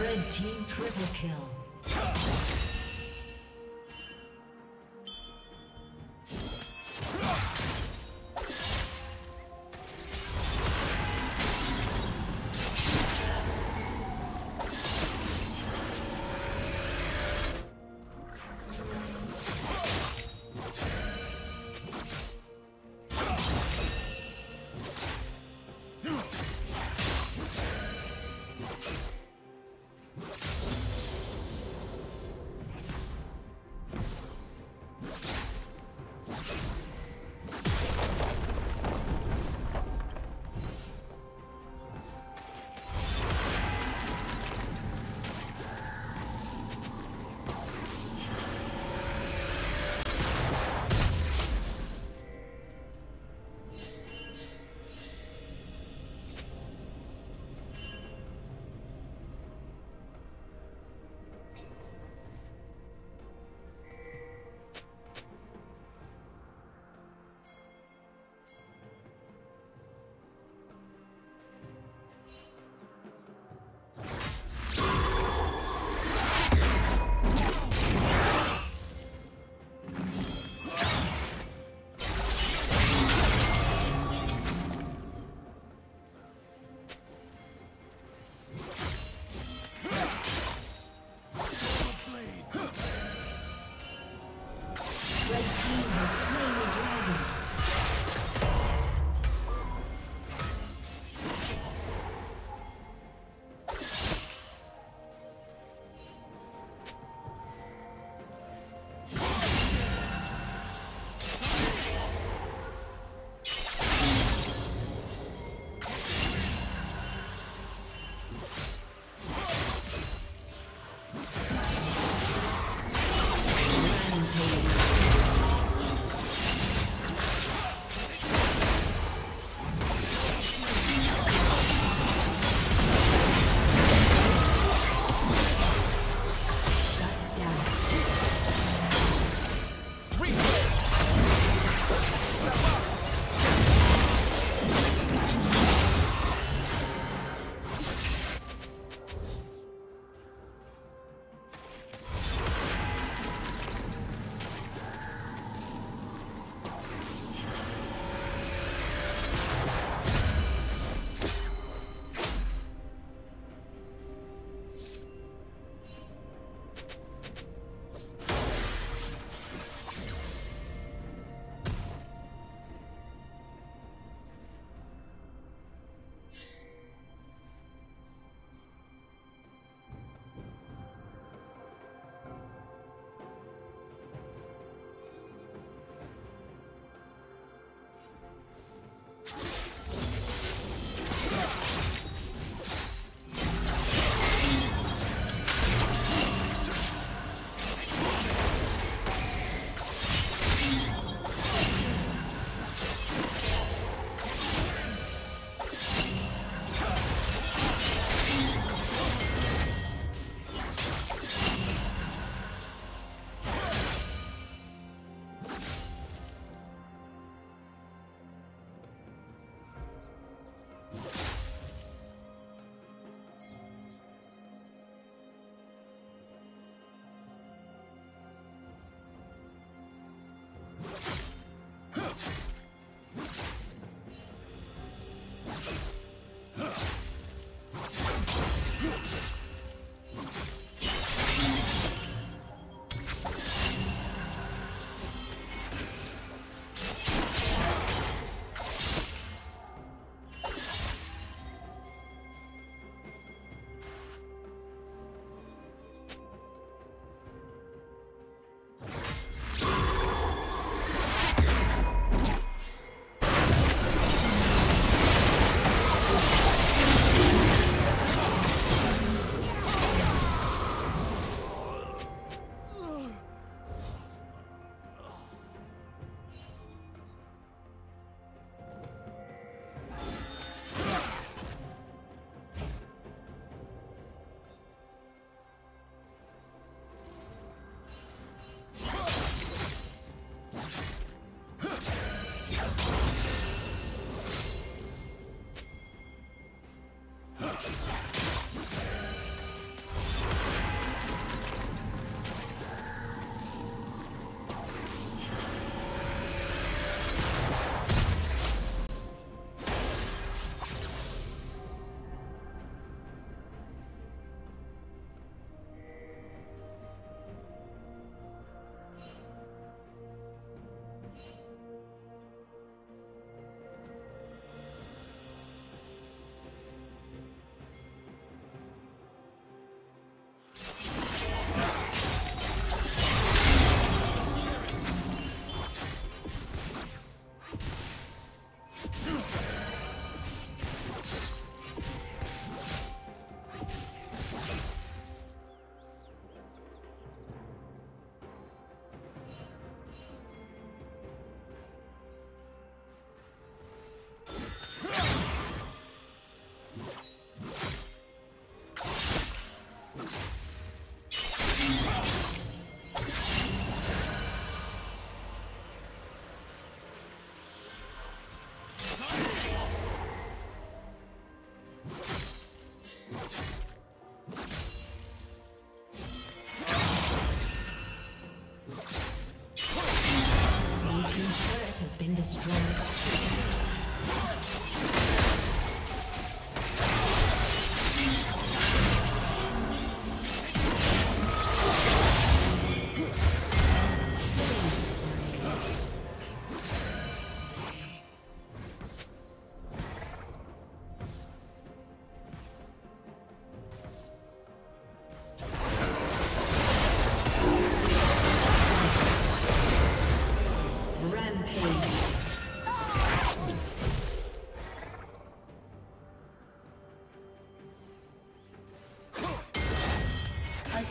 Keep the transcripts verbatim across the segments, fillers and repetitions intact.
Red team triple kill.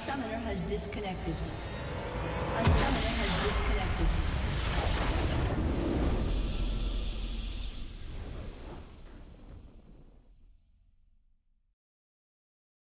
Summoner has disconnected.